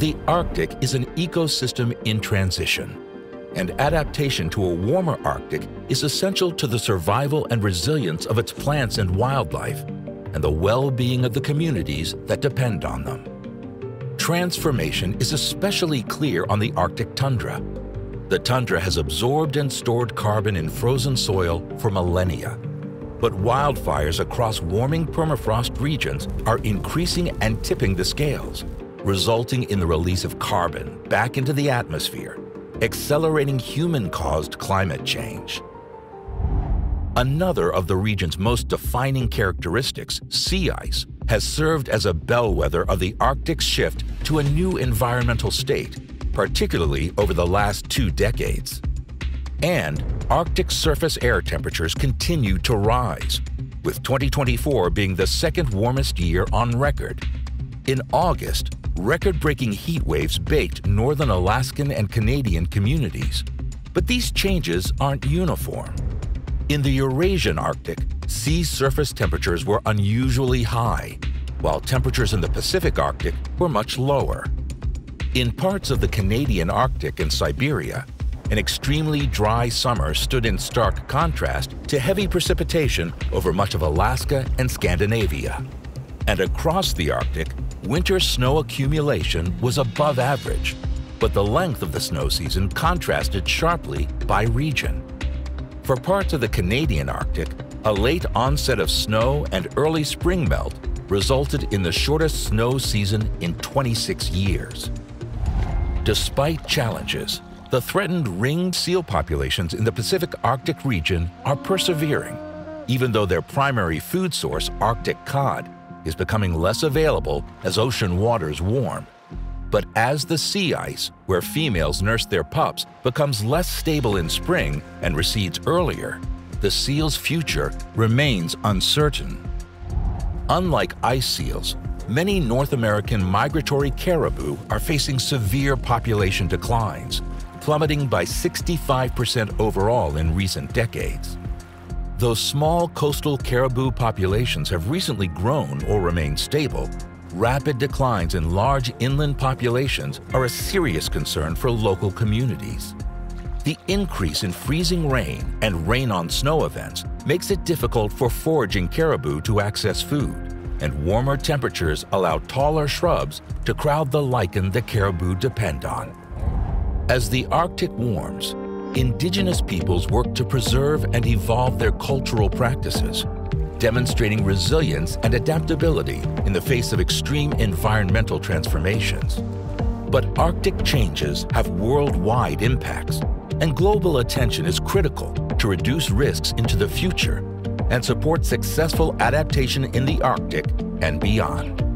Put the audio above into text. The Arctic is an ecosystem in transition, and adaptation to a warmer Arctic is essential to the survival and resilience of its plants and wildlife, and the well-being of the communities that depend on them. Transformation is especially clear on the Arctic tundra. The tundra has absorbed and stored carbon in frozen soil for millennia, but wildfires across warming permafrost regions are increasing and tipping the scales, resulting in the release of carbon back into the atmosphere, accelerating human-caused climate change. Another of the region's most defining characteristics, sea ice, has served as a bellwether of the Arctic's shift to a new environmental state, particularly over the last 2 decades. And Arctic surface air temperatures continue to rise, with 2024 being the second warmest year on record. In August, record-breaking heat waves baked northern Alaskan and Canadian communities. But these changes aren't uniform. In the Eurasian Arctic, sea surface temperatures were unusually high, while temperatures in the Pacific Arctic were much lower. In parts of the Canadian Arctic and Siberia, an extremely dry summer stood in stark contrast to heavy precipitation over much of Alaska and Scandinavia. And across the Arctic, winter snow accumulation was above average, but the length of the snow season contrasted sharply by region. For parts of the Canadian Arctic, a late onset of snow and early spring melt resulted in the shortest snow season in 26 years. Despite challenges, the threatened ringed seal populations in the Pacific Arctic region are persevering, even though their primary food source, Arctic cod, is becoming less available as ocean waters warm. But as the sea ice, where females nurse their pups, becomes less stable in spring and recedes earlier, the seal's future remains uncertain. Unlike ice seals, many North American migratory caribou are facing severe population declines, plummeting by 65% overall in recent decades. Though small coastal caribou populations have recently grown or remained stable, rapid declines in large inland populations are a serious concern for local communities. The increase in freezing rain and rain on snow events makes it difficult for foraging caribou to access food, and warmer temperatures allow taller shrubs to crowd the lichen the caribou depend on. As the Arctic warms, Indigenous peoples work to preserve and evolve their cultural practices, demonstrating resilience and adaptability in the face of extreme environmental transformations. But Arctic changes have worldwide impacts, and global attention is critical to reduce risks into the future and support successful adaptation in the Arctic and beyond.